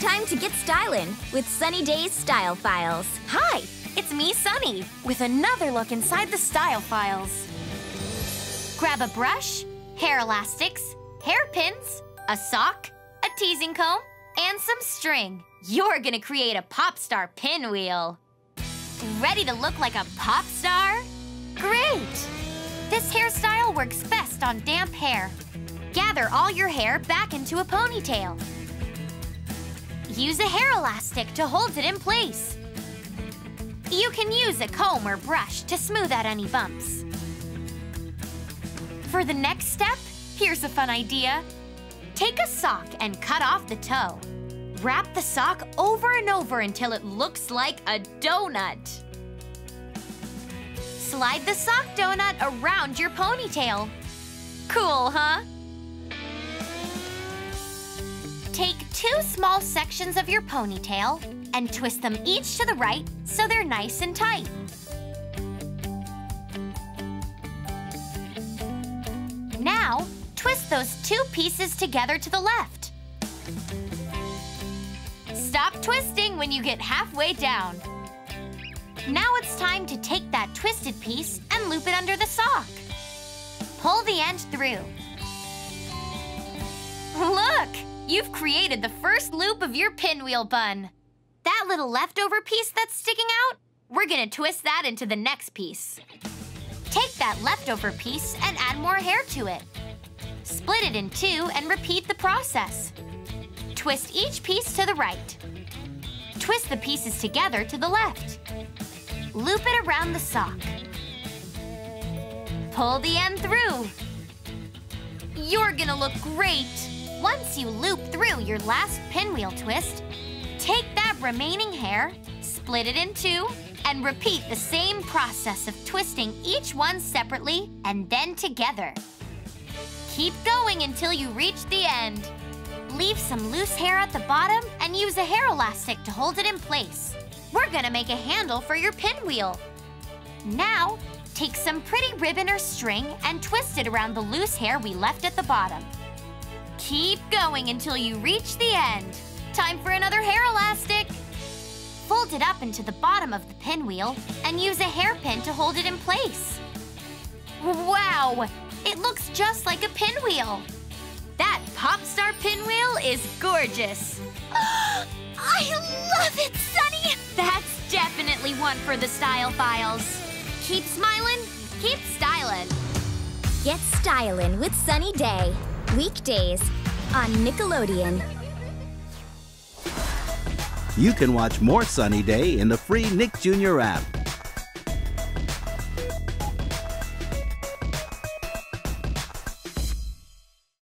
It's time to get stylin' with Sunny Day's Style Files. Hi, it's me, Sunny, with another look inside the Style Files. Grab a brush, hair elastics, hairpins, a sock, a teasing comb, and some string. You're gonna create a pop star pinwheel. Ready to look like a pop star? Great! This hairstyle works best on damp hair. Gather all your hair back into a ponytail. Use a hair elastic to hold it in place. You can use a comb or brush to smooth out any bumps. For the next step, here's a fun idea. Take a sock and cut off the toe. Wrap the sock over and over until it looks like a donut. Slide the sock donut around your ponytail. Cool, huh? Take two small sections of your ponytail and twist them each to the right so they're nice and tight. Now, twist those two pieces together to the left. Stop twisting when you get halfway down. Now it's time to take that twisted piece and loop it under the sock. Pull the end through. Look! You've created the first loop of your pinwheel bun. That little leftover piece that's sticking out, we're gonna twist that into the next piece. Take that leftover piece and add more hair to it. Split it in two and repeat the process. Twist each piece to the right. Twist the pieces together to the left. Loop it around the sock. Pull the end through. You're gonna look great! Once you loop through your last pinwheel twist, take that remaining hair, split it in two, and repeat the same process of twisting each one separately and then together. Keep going until you reach the end. Leave some loose hair at the bottom and use a hair elastic to hold it in place. We're gonna make a handle for your pinwheel. Now, take some pretty ribbon or string and twist it around the loose hair we left at the bottom. Keep going until you reach the end. Time for another hair elastic. Fold it up into the bottom of the pinwheel and use a hairpin to hold it in place. Wow! It looks just like a pinwheel. That pop star pinwheel is gorgeous. I love it, Sunny! That's definitely one for the Style Files. Keep smiling, keep styling. Get styling with Sunny Day. Weekdays on Nickelodeon. You can watch more Sunny Day in the free Nick Jr. app.